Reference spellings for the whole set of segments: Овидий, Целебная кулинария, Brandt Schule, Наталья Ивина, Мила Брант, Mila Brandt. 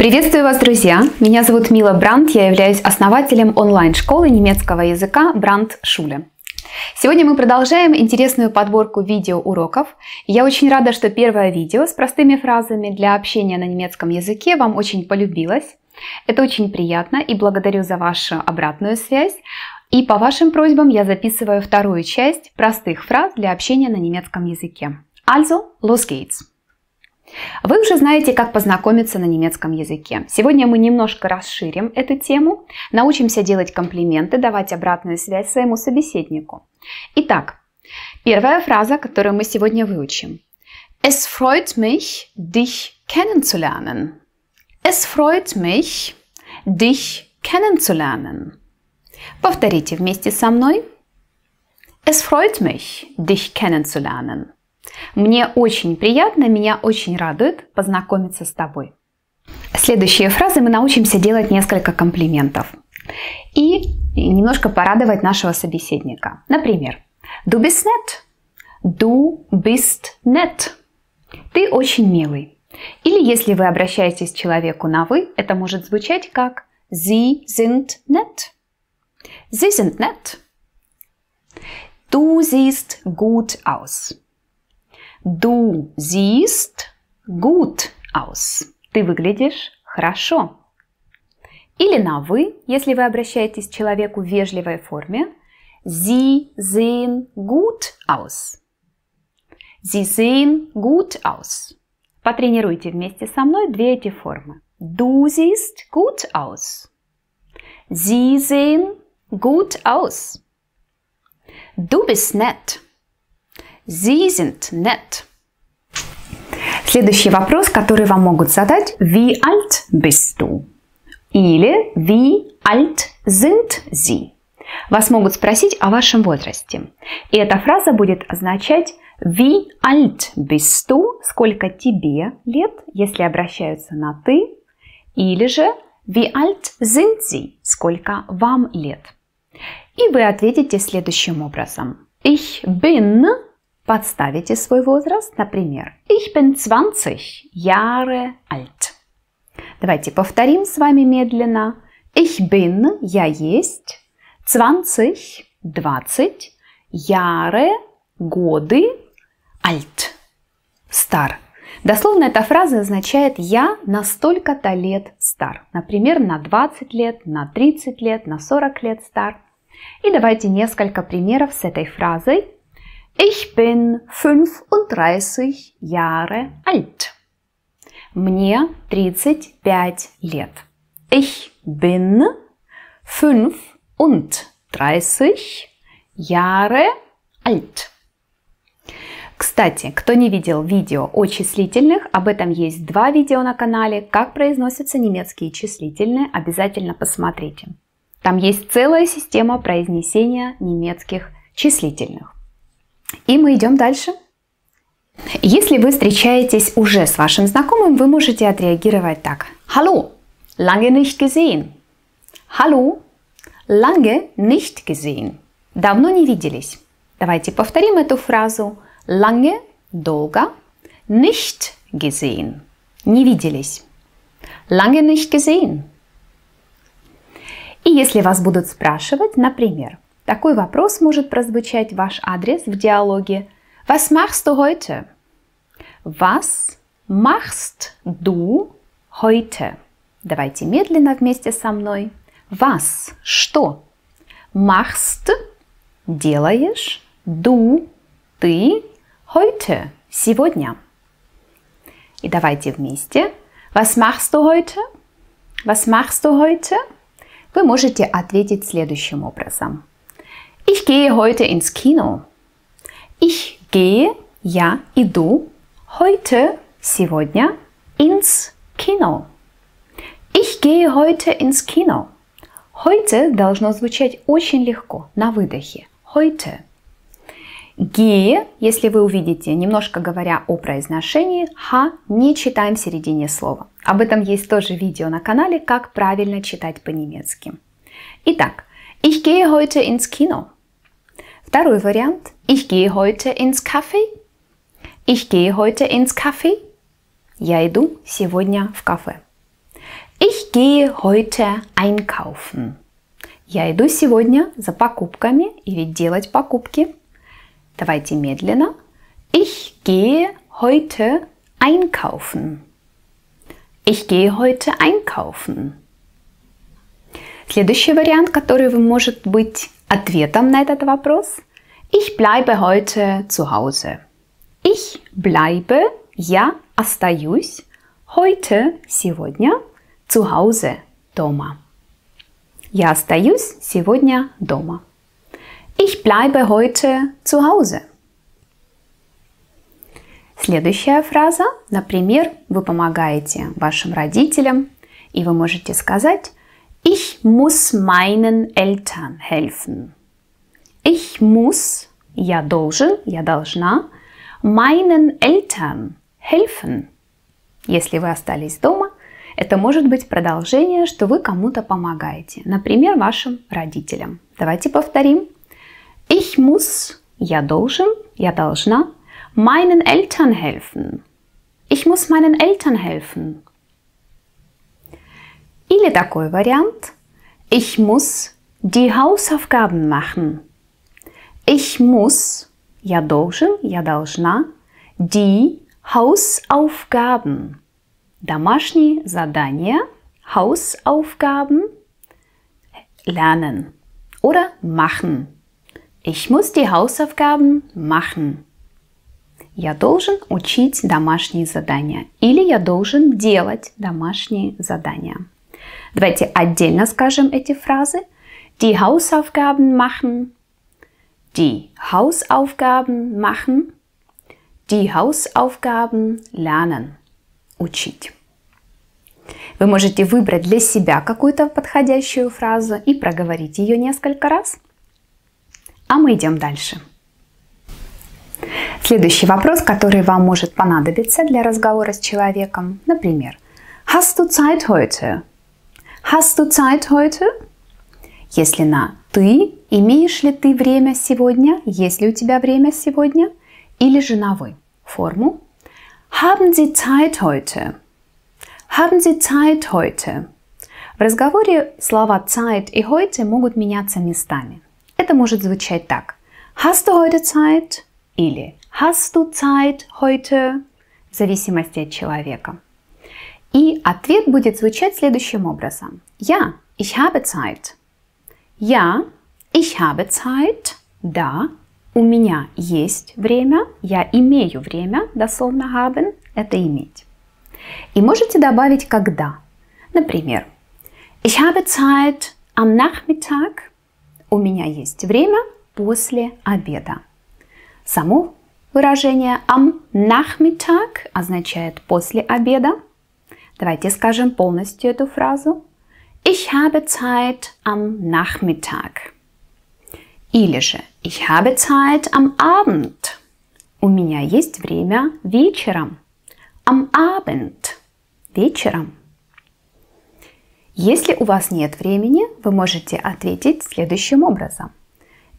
Приветствую вас, друзья! Меня зовут Мила Брант, я являюсь основателем онлайн-школы немецкого языка Brandt Schule. Сегодня мы продолжаем интересную подборку видеоуроков. Я очень рада, что первое видео с простыми фразами для общения на немецком языке вам очень полюбилось. Это очень приятно, и благодарю за вашу обратную связь. И по вашим просьбам я записываю вторую часть простых фраз для общения на немецком языке. Also, los geht's! Вы уже знаете, как познакомиться на немецком языке. Сегодня мы немножко расширим эту тему, научимся делать комплименты, давать обратную связь своему собеседнику. Итак, первая фраза, которую мы сегодня выучим. Es freut mich, dich kennenzulernen. Es freut mich, dich kennenzulernen. Повторите вместе со мной. Es freut mich, dich kennenzulernen. Мне очень приятно, меня очень радует познакомиться с тобой. Следующие фразы мы научимся делать несколько комплиментов и немножко порадовать нашего собеседника. Например, Du bist nett. Du bist nett. Ты очень милый. Или если вы обращаетесь к человеку на «вы», это может звучать как Sie sind nett. Sie sind nett. Du siehst gut aus. Du siehst gut aus. Ты выглядишь хорошо. Или на «вы», если вы обращаетесь к человеку в вежливой форме. Sie sehen gut aus. Sie sehen gut aus. Потренируйте вместе со мной две эти формы. Du siehst gut aus. Sie sehen gut aus. Du bist nett. Sie sind nett. Следующий вопрос, который вам могут задать. Wie alt bist du? Или Wie alt sind Sie? Вас могут спросить о вашем возрасте. И эта фраза будет означать Wie alt bist du? Сколько тебе лет, если обращаются на «ты». Или же Wie alt sind Sie? Сколько вам лет? И вы ответите следующим образом. Ich bin... Подставите свой возраст, например, Ich bin 20 Jahre alt. Давайте повторим с вами медленно. Ich bin, я есть, 20, 20, Jahre, годы, alt, стар. Дословно эта фраза означает «я на столько-то лет стар». Например, на 20 лет, на 30 лет, на 40 лет стар. И давайте несколько примеров с этой фразой. Ich bin 35 Jahre alt. Мне 35 лет. Ich bin 35 Jahre alt. Кстати, кто не видел видео о числительных, об этом есть два видео на канале «Как произносятся немецкие числительные», обязательно посмотрите. Там есть целая система произнесения немецких числительных. И мы идем дальше. Если вы встречаетесь уже с вашим знакомым, вы можете отреагировать так. Hallo, lange nicht gesehen. Hallo, lange nicht gesehen. Давно не виделись. Давайте повторим эту фразу. Lange, долго, nicht gesehen. Не виделись. Lange nicht gesehen. И если вас будут спрашивать, например, такой вопрос может прозвучать в ваш адрес в диалоге Was machst du heute? Was machst du heute? Давайте медленно вместе со мной. Was – что? Machst – делаешь. Du – ты. Heute – сегодня. И давайте вместе. Was machst du heute? Was machst du heute? Вы можете ответить следующим образом. Ich gehe heute ins Kino. Ich gehe, я иду, heute, сегодня, ins Kino. Ich gehe heute ins Kino. Heute должно звучать очень легко, на выдохе. Heute. Gehe, если вы увидите, немножко говоря о произношении, ха не читаем в середине слова. Об этом есть тоже видео на канале, как правильно читать по-немецки. Итак, Ich gehe heute ins Kino. Второй вариант. Ich gehe heute ins Café. Ich gehe heute ins Café. Я иду сегодня в кафе. Ich gehe heute einkaufen. Я иду сегодня за покупками или делать покупки. Давайте медленно. Ich gehe heute einkaufen. Ich gehe heute einkaufen. Следующий вариант, который может быть ответом на этот вопрос. Ich bleibe heute zu Hause. Ich bleibe, я остаюсь, heute, сегодня, zu Hause, дома. Я остаюсь сегодня дома. Ich bleibe heute zu Hause. Следующая фраза. Например, вы помогаете вашим родителям, и вы можете сказать Ich muss meinen Eltern helfen. Ich muss, я должен, я должна, meinen Eltern helfen. Если вы остались дома, это может быть продолжение, что вы кому-то помогаете. Например, вашим родителям. Давайте повторим. Ich muss, я должен, я должна, meinen Eltern helfen. Ich muss meinen Eltern helfen. Или такой вариант. Ich muss die Hausaufgaben machen. Ich muss, я должен, я должна, die Hausaufgaben. Домашние задания, Hausaufgaben, lernen oder machen. Ich muss die Hausaufgaben machen. Я должен учить домашние задания. Или я должен делать домашние задания. Давайте отдельно скажем эти фразы. Die Hausaufgaben machen. Die Hausaufgaben machen. Die Hausaufgaben lernen. Учить. Вы можете выбрать для себя какую-то подходящую фразу и проговорить ее несколько раз. А мы идем дальше. Следующий вопрос, который вам может понадобиться для разговора с человеком. Например, Hast du Zeit heute? Hast du Zeit heute? Если на «ты», имеешь ли ты время сегодня, есть ли у тебя время сегодня, или же на «вы» форму. Haben Sie Zeit heute? Haben Sie Zeit heute? В разговоре слова Zeit и heute могут меняться местами. Это может звучать так. Hast du heute Zeit? Или Hast du Zeit heute? В зависимости от человека. И ответ будет звучать следующим образом. Ja, ich habe Zeit. Ja, ich habe Zeit. Да, у меня есть время. Я имею время. Дословно haben – это иметь. И можете добавить когда. Например, Ich habe Zeit am Nachmittag. У меня есть время после обеда. Само выражение am Nachmittag означает после обеда. Давайте скажем полностью эту фразу. Ich habe Zeit am Nachmittag. Или же Ich habe Zeit am Abend. У меня есть время вечером. Am Abend. Вечером. Если у вас нет времени, вы можете ответить следующим образом.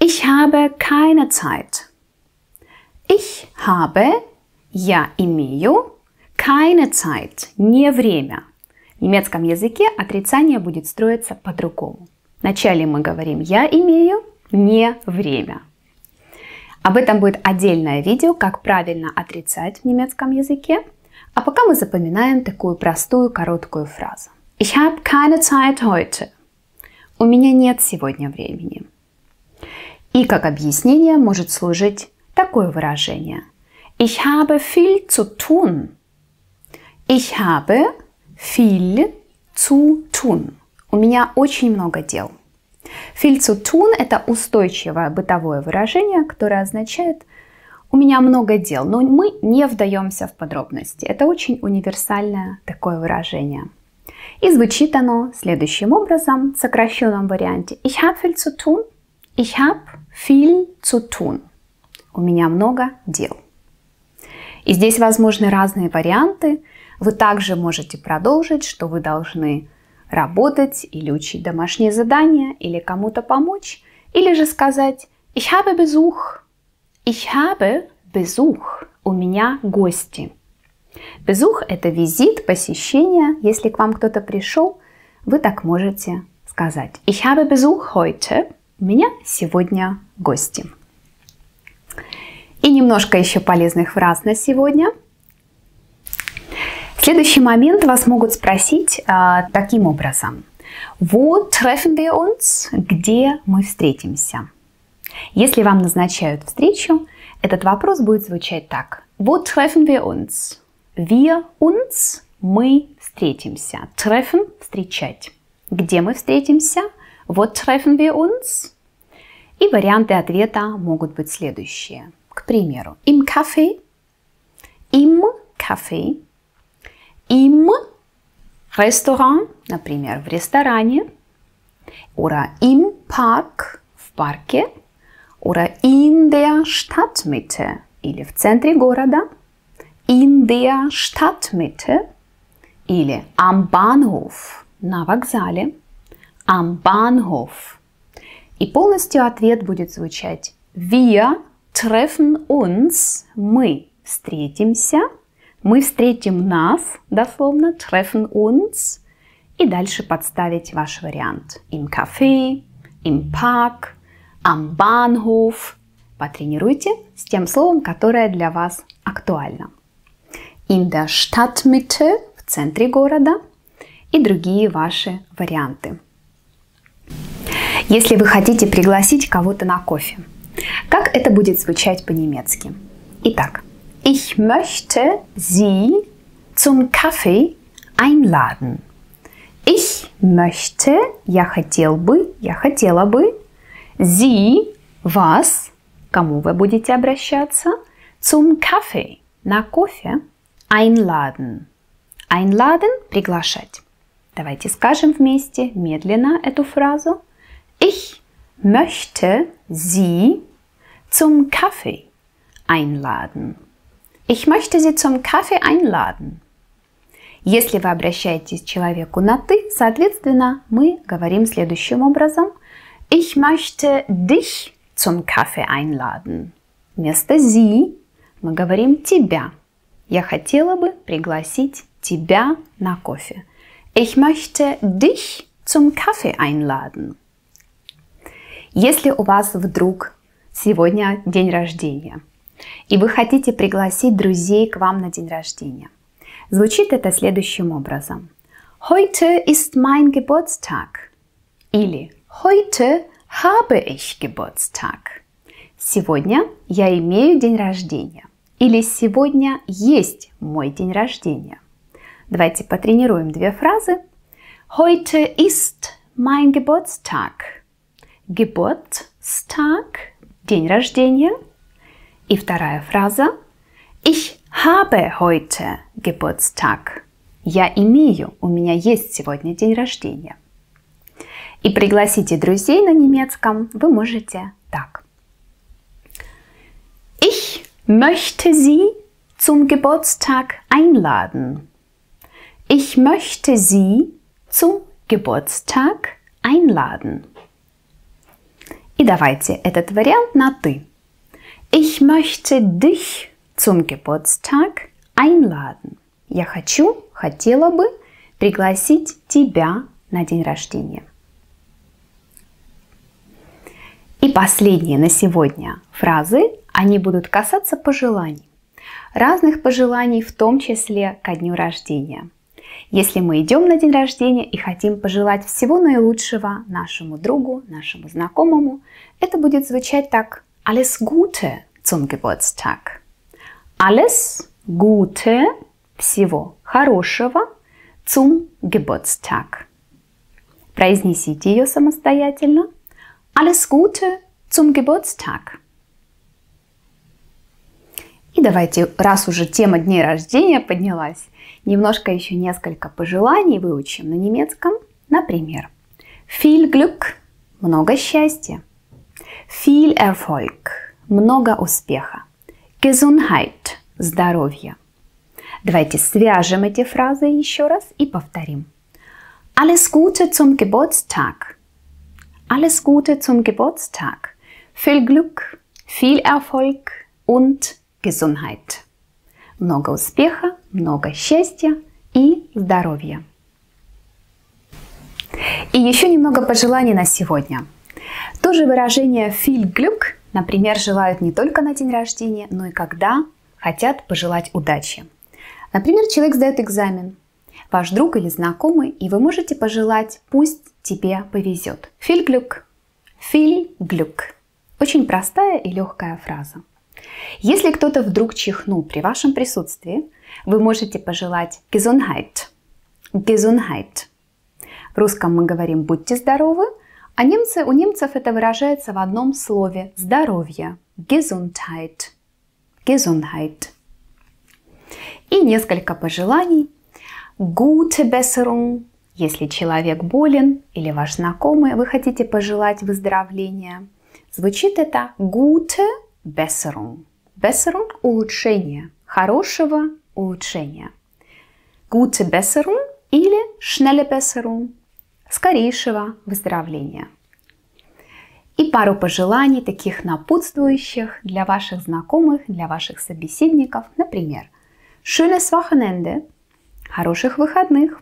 Ich habe keine Zeit. Ich habe, я имею, keine Zeit, не время. В немецком языке отрицание будет строиться по-другому. Вначале мы говорим «я имею», «не время». Об этом будет отдельное видео, как правильно отрицать в немецком языке. А пока мы запоминаем такую простую, короткую фразу. Ich habe keine Zeit heute. У меня нет сегодня времени. И как объяснение может служить такое выражение. Ich habe viel zu tun. Ich habe viel zu tun. У меня очень много дел. Viel zu tun – это устойчивое бытовое выражение, которое означает «у меня много дел», но мы не вдаемся в подробности. Это очень универсальное такое выражение. И звучит оно следующим образом в сокращенном варианте. Ich habe viel zu tun. Ich habe viel zu tun. У меня много дел. И здесь возможны разные варианты. Вы также можете продолжить, что вы должны работать или учить домашние задания, или кому-то помочь, или же сказать Ich habe Besuch. Ich habe Besuch. У меня гости. Besuch – это визит, посещение. Если к вам кто-то пришел, вы так можете сказать: Ich habe Besuch heute. У меня сегодня гости. И немножко еще полезных фраз на сегодня. В следующий момент вас могут спросить таким образом. Wo treffen wir uns? Где мы встретимся? Если вам назначают встречу, этот вопрос будет звучать так. Wo treffen wir uns? Wir uns, мы встретимся. Treffen – встречать. Где мы встретимся? Wo treffen wir uns? И варианты ответа могут быть следующие. К примеру, im Café, im Café, im Restaurant, например, в ресторане, oder im Park, в парке, oder in der Stadtmitte, или в центре города, in der Stadtmitte, или am Bahnhof, на вокзале, am Bahnhof. И полностью ответ будет звучать wir treffen uns, мы встретимся, мы встретим нас, дословно, treffen uns, и дальше подставить ваш вариант. Im Café, im Park, am Bahnhof. Потренируйте с тем словом, которое для вас актуально. In der Stadtmitte, в центре города, и другие ваши варианты. Если вы хотите пригласить кого-то на кофе, как это будет звучать по-немецки? Итак, ich möchte Sie zum Kaffee einladen. Ich möchte, я хотел бы, я хотела бы, Sie, вас, кому вы будете обращаться, zum Kaffee, на кофе, einladen. Einladen, приглашать. Давайте скажем вместе медленно эту фразу. Ich möchte Sie zum Kaffee einladen. Ich möchte Sie zum Kaffee einladen. Если вы обращаетесь к человеку на «ты», соответственно, мы говорим следующим образом. Ich möchte dich zum Kaffee einladen. Вместо «Sie» мы говорим «тебя». Я хотела бы пригласить тебя на кофе. Ich möchte dich zum Kaffee einladen. Если у вас вдруг сегодня день рождения, и вы хотите пригласить друзей к вам на день рождения, звучит это следующим образом. Heute ist mein Geburtstag. Или Heute habe ich Geburtstag. Сегодня я имею день рождения. Или сегодня есть мой день рождения. Давайте потренируем две фразы. Heute ist mein Geburtstag. Geburtstag, день рождения. И вторая фраза. Ich habe heute Geburtstag. Я имею, у меня есть сегодня день рождения. И пригласите друзей на немецком вы можете так. Ich möchte Sie zum Geburtstag einladen. Ich möchte Sie zum Geburtstag einladen. И давайте этот вариант на «ты». Ich möchte dich zum Geburtstag einladen. Я хочу, хотела бы пригласить тебя на день рождения. И последние на сегодня фразы, они будут касаться пожеланий. Разных пожеланий, в том числе ко дню рождения. Если мы идем на день рождения и хотим пожелать всего наилучшего нашему другу, нашему знакомому, это будет звучать так. Alles Gute zum Geburtstag. Alles Gute, всего хорошего, zum Geburtstag. Произнесите ее самостоятельно. Alles Gute zum Geburtstag. И давайте, раз уже тема дней рождения поднялась, немножко еще несколько пожеланий выучим на немецком. Например, viel Glück, много счастья. Viel Erfolg, много успеха. Gesundheit, здоровье. Давайте свяжем эти фразы еще раз и повторим. Alles Gute zum Geburtstag. Alles Gute zum Geburtstag. Viel Glück, viel Erfolg und Gesundheit. Много успеха, много счастья и здоровья. И еще немного пожеланий на сегодня. Тоже выражение «viel Glück», например, желают не только на день рождения, но и когда хотят пожелать удачи. Например, человек сдает экзамен, ваш друг или знакомый, и вы можете пожелать «пусть тебе повезет». «Viel Glück», «viel Glück». Очень простая и легкая фраза. Если кто-то вдруг чихнул при вашем присутствии, вы можете пожелать Gesundheit. Gesundheit. В русском мы говорим «будьте здоровы», а у немцев это выражается в одном слове «здоровье» – Gesundheit. Gesundheit. И несколько пожеланий. Gute Besserung, если человек болен или ваш знакомый, вы хотите пожелать выздоровления. Звучит это Gute Besserung. Besserung – улучшение, хорошего улучшения. Gute Besserung или schnelle Besserung – скорейшего выздоровления. И пару пожеланий, таких напутствующих для ваших знакомых, для ваших собеседников. Например, schönes Wochenende – хороших выходных.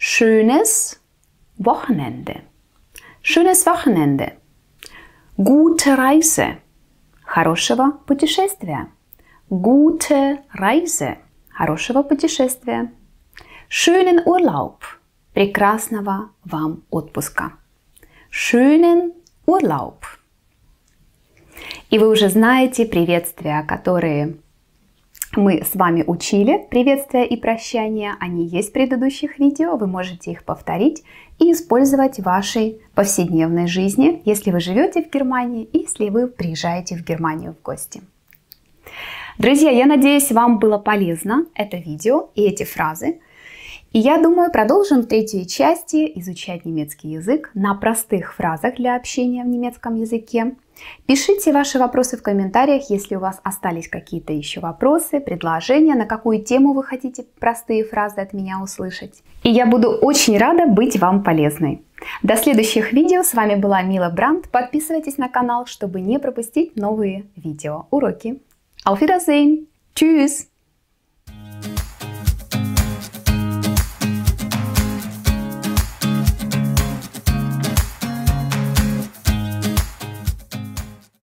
Schönes Wochenende. Schönes Wochenende. Gute Reise. Хорошего путешествия. Gute Reise. Хорошего путешествия. Schönen Urlaub. Прекрасного вам отпуска. Schönen Urlaub. И вы уже знаете приветствия, которые мы с вами учили. Приветствия и прощания. Они есть в предыдущих видео. Вы можете их повторить и использовать в вашей повседневной жизни, если вы живете в Германии и если вы приезжаете в Германию в гости. Друзья, я надеюсь, вам было полезно это видео и эти фразы. И я думаю, продолжим в третьей части изучать немецкий язык на простых фразах для общения в немецком языке. Пишите ваши вопросы в комментариях, если у вас остались какие-то еще вопросы, предложения, на какую тему вы хотите простые фразы от меня услышать. И я буду очень рада быть вам полезной. До следующих видео. С вами была Мила Брандт. Подписывайтесь на канал, чтобы не пропустить новые видео, уроки. Auf Wiedersehen. Tschüss.